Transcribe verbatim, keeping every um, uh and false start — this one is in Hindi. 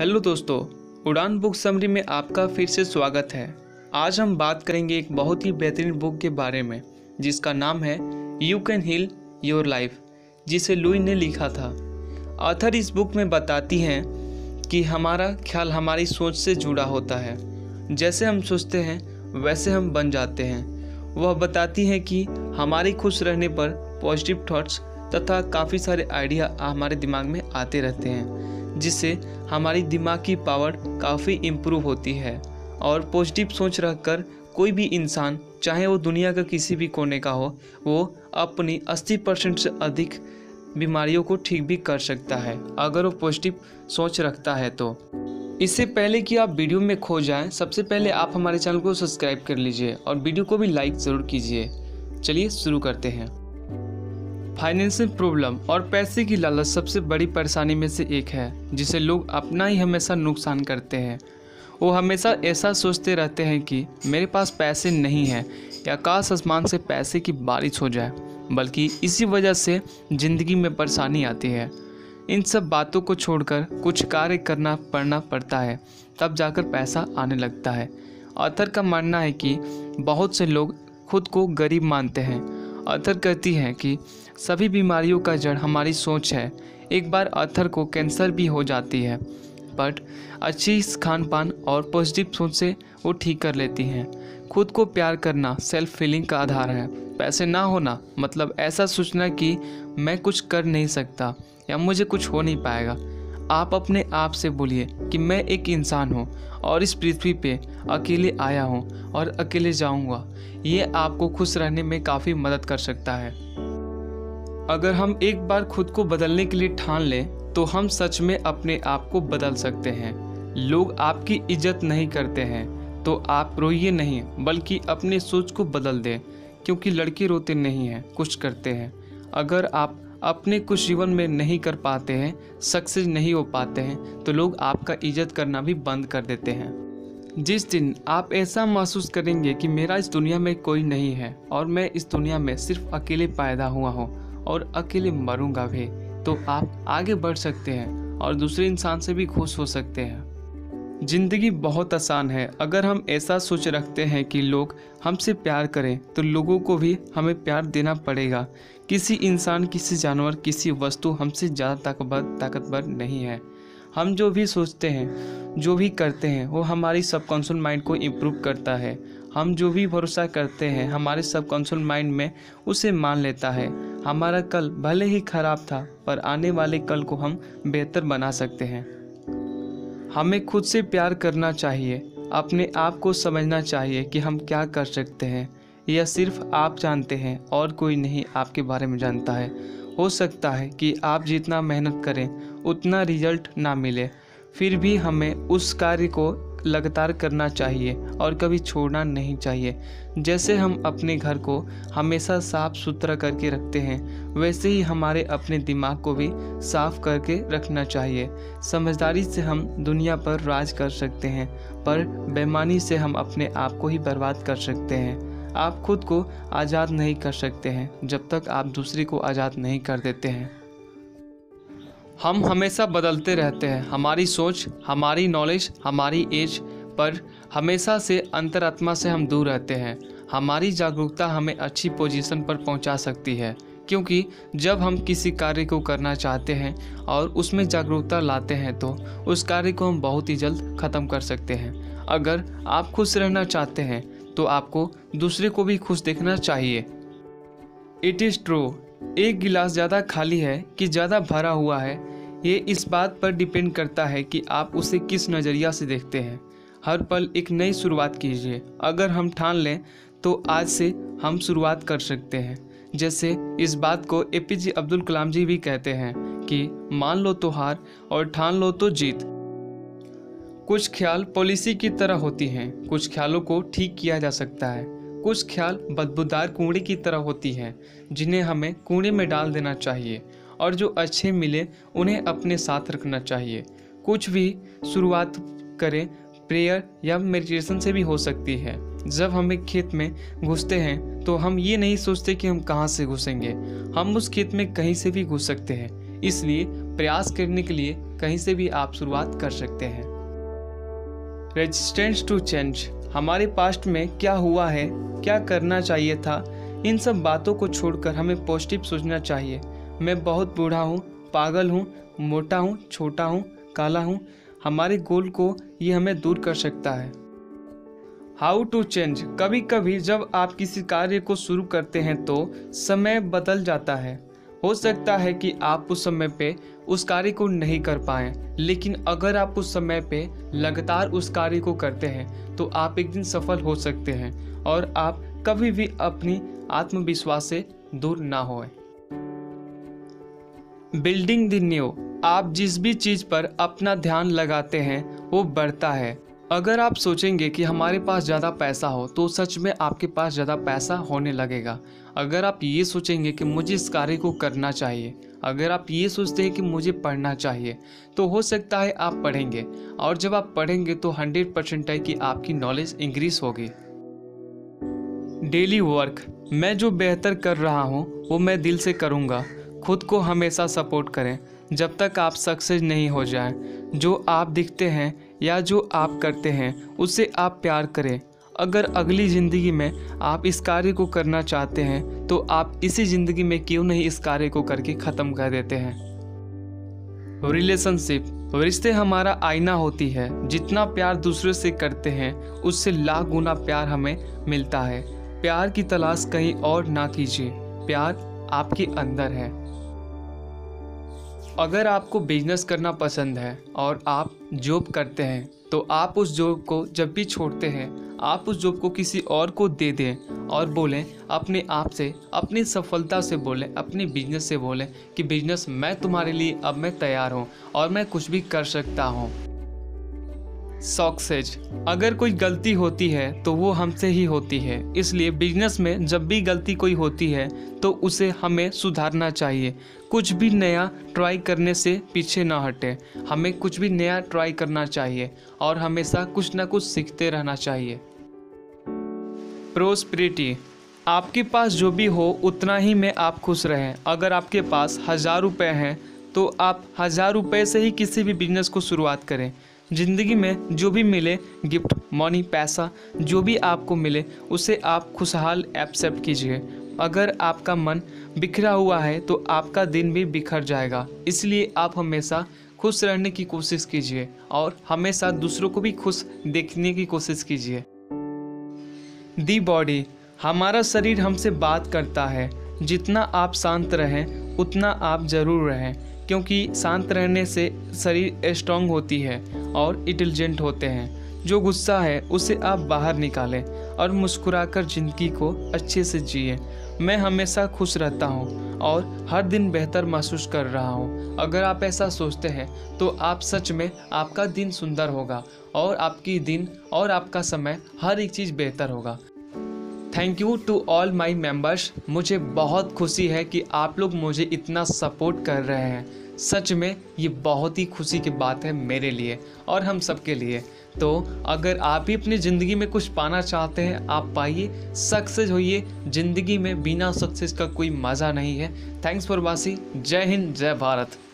हेलो दोस्तों, उड़ान बुक समरी में आपका फिर से स्वागत है। आज हम बात करेंगे एक बहुत ही बेहतरीन बुक के बारे में जिसका नाम है you can heal your life, जिसे लुई ने लिखा था। ऑथर इस बुक में बताती हैं कि हमारा ख्याल हमारी सोच से जुड़ा होता है। जैसे हम सोचते हैं वैसे हम बन जाते हैं। वह बताती हैं कि हमारी खुश रहने पर पॉजिटिव थॉट्स तथा काफ़ी सारे आइडिया हमारे दिमाग में आते रहते हैं, जिससे हमारी दिमाग की पावर काफ़ी इम्प्रूव होती है। और पॉजिटिव सोच रखकर कोई भी इंसान, चाहे वो दुनिया का किसी भी कोने का हो, वो अपनी अस्सी परसेंट से अधिक बीमारियों को ठीक भी कर सकता है अगर वो पॉजिटिव सोच रखता है। तो इससे पहले कि आप वीडियो में खो जाएं, सबसे पहले आप हमारे चैनल को सब्सक्राइब कर लीजिए और वीडियो को भी लाइक ज़रूर कीजिए। चलिए शुरू करते हैं। फाइनेंशियल प्रॉब्लम और पैसे की लालच सबसे बड़ी परेशानी में से एक है जिसे लोग अपना ही हमेशा नुकसान करते हैं। वो हमेशा ऐसा सोचते रहते हैं कि मेरे पास पैसे नहीं हैं या काश आसमान से पैसे की बारिश हो जाए, बल्कि इसी वजह से ज़िंदगी में परेशानी आती है। इन सब बातों को छोड़कर कुछ कार्य करना पड़ना पड़ता है, तब जाकर पैसा आने लगता है। ऑथर का मानना है कि बहुत से लोग खुद को गरीब मानते हैं। ऑथर कहती हैं कि सभी बीमारियों का जड़ हमारी सोच है। एक बार ऑथर को कैंसर भी हो जाती है, बट अच्छी खान पान और पॉजिटिव सोच से वो ठीक कर लेती हैं। खुद को प्यार करना सेल्फ फीलिंग का आधार है। पैसे ना होना मतलब ऐसा सोचना कि मैं कुछ कर नहीं सकता या मुझे कुछ हो नहीं पाएगा। आप अपने आप से बोलिए कि मैं एक इंसान हूँ और इस पृथ्वी पे अकेले आया हूँ और अकेले जाऊँगा। ये आपको खुश रहने में काफ़ी मदद कर सकता है। अगर हम एक बार खुद को बदलने के लिए ठान लें तो हम सच में अपने आप को बदल सकते हैं। लोग आपकी इज्जत नहीं करते हैं तो आप रोइए नहीं, बल्कि अपने सोच को बदल दें, क्योंकि लड़के रोते नहीं हैं, कुछ करते हैं। अगर आप अपने कुछ जीवन में नहीं कर पाते हैं, सक्सेस नहीं हो पाते हैं, तो लोग आपका इज्जत करना भी बंद कर देते हैं। जिस दिन आप ऐसा महसूस करेंगे कि मेरा इस दुनिया में कोई नहीं है और मैं इस दुनिया में सिर्फ अकेले पैदा हुआ हूँ और अकेले मरूंगा भी, तो आप आगे बढ़ सकते हैं और दूसरे इंसान से भी खुश हो सकते हैं। जिंदगी बहुत आसान है अगर हम ऐसा सोच रखते हैं कि लोग हमसे प्यार करें, तो लोगों को भी हमें प्यार देना पड़ेगा। किसी इंसान, किसी जानवर, किसी वस्तु हमसे ज़्यादा ताकतवर ताकतवर नहीं है। हम जो भी सोचते हैं, जो भी करते हैं, वो हमारी सबकॉन्शियस माइंड को इम्प्रूव करता है। हम जो भी भरोसा करते हैं, हमारे सबकॉन्शियस माइंड में उसे मान लेता है। हमारा कल भले ही खराब था, पर आने वाले कल को हम बेहतर बना सकते हैं। हमें खुद से प्यार करना चाहिए। अपने आप को समझना चाहिए कि हम क्या कर सकते हैं। यह सिर्फ आप जानते हैं और कोई नहीं आपके बारे में जानता है। हो सकता है कि आप जितना मेहनत करें उतना रिजल्ट ना मिले, फिर भी हमें उस कार्य को लगातार करना चाहिए और कभी छोड़ना नहीं चाहिए। जैसे हम अपने घर को हमेशा साफ सुथरा करके रखते हैं, वैसे ही हमारे अपने दिमाग को भी साफ करके रखना चाहिए। समझदारी से हम दुनिया पर राज कर सकते हैं, पर बेईमानी से हम अपने आप को ही बर्बाद कर सकते हैं। आप खुद को आज़ाद नहीं कर सकते हैं जब तक आप दूसरे को आज़ाद नहीं कर देते हैं। हम हमेशा बदलते रहते हैं। हमारी सोच, हमारी नॉलेज, हमारी एज पर हमेशा से अंतरात्मा से हम दूर रहते हैं। हमारी जागरूकता हमें अच्छी पोजीशन पर पहुंचा सकती है, क्योंकि जब हम किसी कार्य को करना चाहते हैं और उसमें जागरूकता लाते हैं तो उस कार्य को हम बहुत ही जल्द ख़त्म कर सकते हैं। अगर आप खुश रहना चाहते हैं तो आपको दूसरे को भी खुश देखना चाहिए। इट इज़ ट्रू, एक गिलास ज़्यादा खाली है कि ज़्यादा भरा हुआ है, ये इस बात पर डिपेंड करता है कि आप उसे किस नज़रिया से देखते हैं। हर पल एक नई शुरुआत कीजिए। अगर हम ठान लें तो आज से हम शुरुआत कर सकते हैं। जैसे इस बात को ए पी जे अब्दुल कलाम जी भी कहते हैं कि मान लो तो हार और ठान लो तो जीत। कुछ ख्याल पॉलिसी की तरह होती हैं। कुछ ख्यालों को ठीक किया जा सकता है। कुछ ख्याल बदबूदार कूड़े की तरह होती हैं जिन्हें हमें कूड़े में डाल देना चाहिए और जो अच्छे मिले उन्हें अपने साथ रखना चाहिए। कुछ भी शुरुआत करें, प्रेयर या मेडिटेशन से भी हो सकती है। जब हम एक खेत में घुसते हैं तो हम ये नहीं सोचते कि हम कहाँ से घुसेंगे, हम उस खेत में कहीं से भी घुस सकते हैं। इसलिए प्रयास करने के लिए कहीं से भी आप शुरुआत कर सकते हैं। रेजिस्टेंस टू चेंज, हमारे पास्ट में क्या हुआ है, क्या करना चाहिए था, इन सब बातों को छोड़कर हमें पॉजिटिव सोचना चाहिए। मैं बहुत बूढ़ा हूँ, पागल हूँ, मोटा हूँ, छोटा हूँ, काला हूँ, हमारे गोल को ये हमें दूर कर सकता है। हाउ टू चेंज, कभी कभी जब आप किसी कार्य को शुरू करते हैं तो समय बदल जाता है। हो सकता है कि आप उस समय पे उस कार्य को नहीं कर पाएँ, लेकिन अगर आप उस समय पे लगातार उस कार्य को करते हैं तो आप एक दिन सफल हो सकते हैं और आप कभी भी अपनी आत्मविश्वास से दूर ना होए। बिल्डिंग द न्यू, आप जिस भी चीज़ पर अपना ध्यान लगाते हैं वो बढ़ता है। अगर आप सोचेंगे कि हमारे पास ज़्यादा पैसा हो तो सच में आपके पास ज़्यादा पैसा होने लगेगा। अगर आप ये सोचेंगे कि मुझे इस कार्य को करना चाहिए, अगर आप ये सोचते हैं कि मुझे पढ़ना चाहिए, तो हो सकता है आप पढ़ेंगे, और जब आप पढ़ेंगे तो हंड्रेड परसेंट है कि आपकी नॉलेज इंक्रीज होगी। डेली वर्क, मैं जो बेहतर कर रहा हूँ वो मैं दिल से करूँगा। खुद को हमेशा सपोर्ट करें जब तक आप सक्सेस नहीं हो जाएं। जो आप दिखते हैं या जो आप करते हैं उससे आप प्यार करें। अगर अगली ज़िंदगी में आप इस कार्य को करना चाहते हैं तो आप इसी ज़िंदगी में क्यों नहीं इस कार्य को करके ख़त्म कर देते हैं। रिलेशनशिप, रिश्ते हमारा आईना होती है। जितना प्यार दूसरे से करते हैं उससे लाख गुना प्यार हमें मिलता है। प्यार की तलाश कहीं और ना कीजिए, प्यार आपके अंदर है। अगर आपको बिजनेस करना पसंद है और आप जॉब करते हैं तो आप उस जॉब को जब भी छोड़ते हैं आप उस जॉब को किसी और को दे दें और बोलें अपने आप से, अपनी सफलता से बोलें, अपने बिजनेस से बोलें कि बिजनेस मैं तुम्हारे लिए अब मैं तैयार हूं और मैं कुछ भी कर सकता हूं। सक्सेस, अगर कोई गलती होती है तो वो हमसे ही होती है, इसलिए बिजनेस में जब भी गलती कोई होती है तो उसे हमें सुधारना चाहिए। कुछ भी नया ट्राई करने से पीछे ना हटें, हमें कुछ भी नया ट्राई करना चाहिए और हमेशा कुछ ना कुछ सीखते रहना चाहिए। प्रॉस्पेरिटी, आपके पास जो भी हो उतना ही में आप खुश रहें। अगर आपके पास हज़ार रुपये हैं तो आप हज़ार रुपये से ही किसी भी बिजनेस को शुरुआत करें। ज़िंदगी में जो भी मिले, गिफ्ट, मनी, पैसा, जो भी आपको मिले उसे आप खुशहाल एक्सेप्ट कीजिए। अगर आपका मन बिखरा हुआ है तो आपका दिन भी बिखर जाएगा, इसलिए आप हमेशा खुश रहने की कोशिश कीजिए और हमेशा दूसरों को भी खुश देखने की कोशिश कीजिए। दी बॉडी, हमारा शरीर हमसे बात करता है। जितना आप शांत रहें उतना आप ज़रूर रहें, क्योंकि शांत रहने से शरीर स्ट्रांग होती है और इंटेलिजेंट होते हैं। जो गुस्सा है उसे आप बाहर निकालें और मुस्कुराकर ज़िंदगी को अच्छे से जिए। मैं हमेशा खुश रहता हूँ और हर दिन बेहतर महसूस कर रहा हूँ। अगर आप ऐसा सोचते हैं तो आप सच में आपका दिन सुंदर होगा और आपकी दिन और आपका समय हर एक चीज़ बेहतर होगा। Thank you to all my members, मुझे बहुत खुशी है कि आप लोग मुझे इतना सपोर्ट कर रहे हैं। सच में ये बहुत ही खुशी की बात है मेरे लिए और हम सब के लिए। तो अगर आप भी अपनी ज़िंदगी में कुछ पाना चाहते हैं आप पाइए, सक्सेस होइए। ज़िंदगी में बिना सक्सेस का कोई मज़ा नहीं है। Thanks for watching. जय हिंद, जय भारत।